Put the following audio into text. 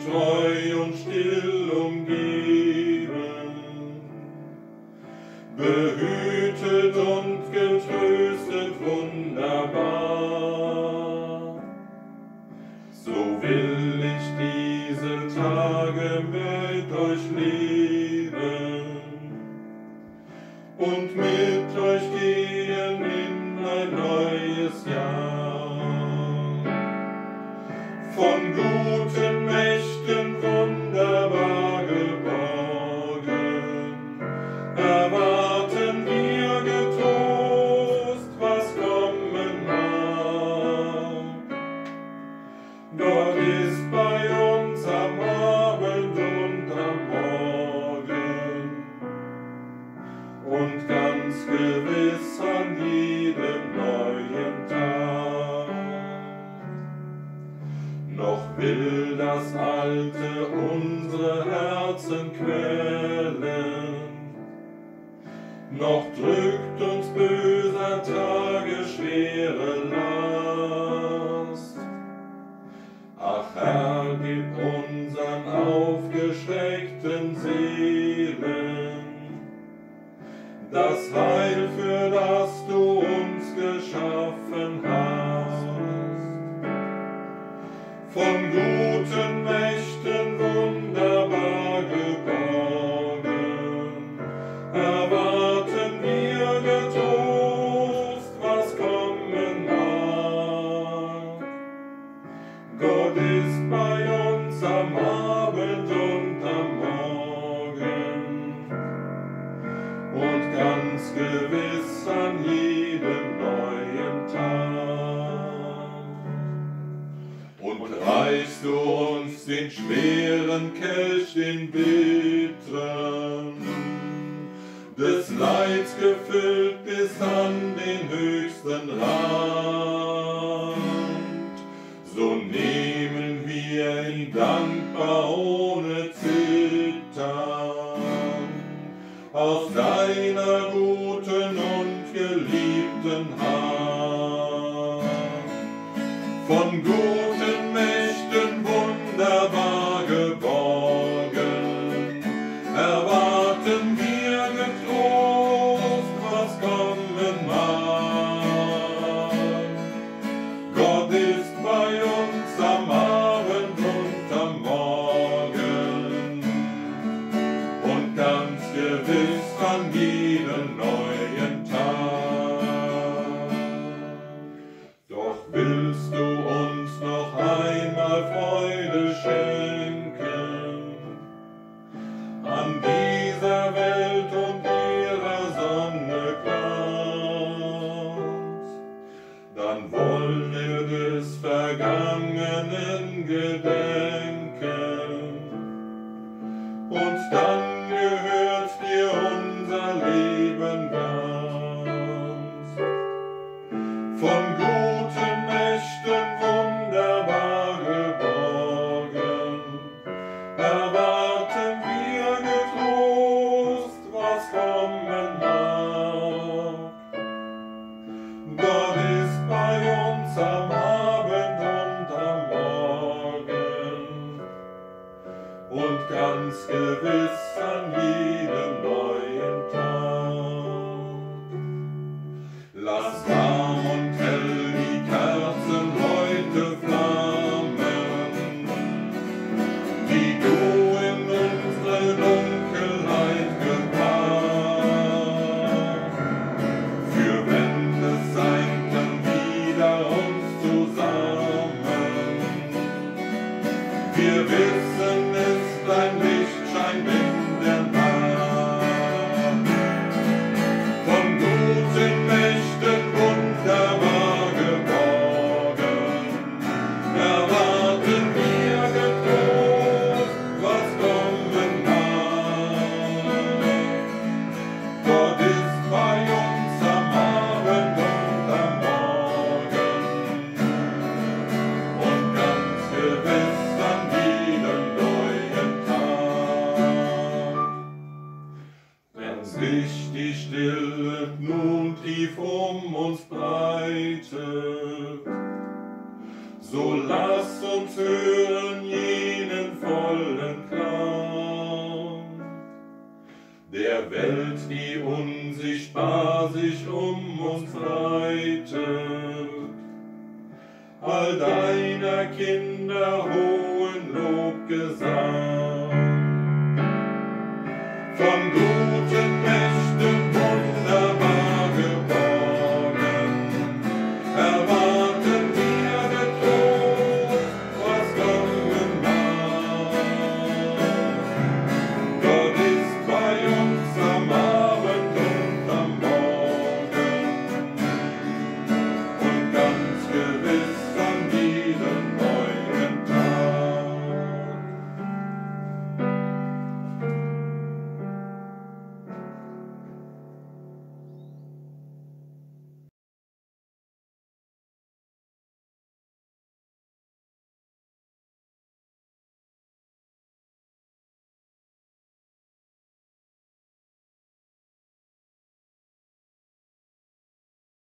treu und still umgeben. Behütet und getröstet wunderbar, so will ich diese Tage mit euch leben und mit euch gehen in ein neues Jahr. Von guten Mächten wunderbar geborgen, erwarten wir getrost, was kommen mag. Gott ist bei uns am Abend und am Morgen und ganz gewiss an jedem neuen Tag. Noch will das Alte unsere Herzen quälen, noch drückt uns böser Tage schwere Last. Ach Herr, gib unseren aufgeschreckten Seelen das Heil, für das du uns geschaffen hast. Von guten Mächten wunderbar geborgen, erwarten wir getrost, was kommen mag. Gott ist bei uns am Abend und am Morgen und ganz gewiss an jedem neuen Tag. Und reichst du uns den schweren Kelch, den bitteren, des Leids gefüllt bis an den höchsten Rand. So nehmen wir ihn dankbar ohne Zittern aus deiner guten und geliebten Hand. Von guten Mächten wunderbar geborgen, erwarten wir getrost, was kommen mag. Gott ist bei uns am Abend und am Morgen und ganz gewiss an jedem neuen Tag. Doch willst du uns noch einmal Freude schenken an dieser Welt und ihrer Sonne Glanz, dann wollen wir des Vergangenen gedenken und dann gehört dir unser Leben ganz. Von guten Mächten wunderbar geborgen, erwarten wir getrost, was kommen mag. Gott ist bei uns am und ganz gewiss an jedem neuen Tag. Lass warm und hell die Kerzen heute flammen, die du in unsere Dunkelheit gebracht. Für wenn es sein kann, wieder uns zusammen. Wir wissen, dein Licht scheint in der Nacht. Von guten Mächten wunderbar geborgen, erwarten wir getrost, was kommen mag. Gott ist bei uns am Abend und am Morgen und ganz gewiss an jedem sich die Stille nun tief uns breitet, so lass uns hören jenen Volk. der Welt, die unsichtbar sich uns breitet. All deiner Kinder hohen Lobgesang.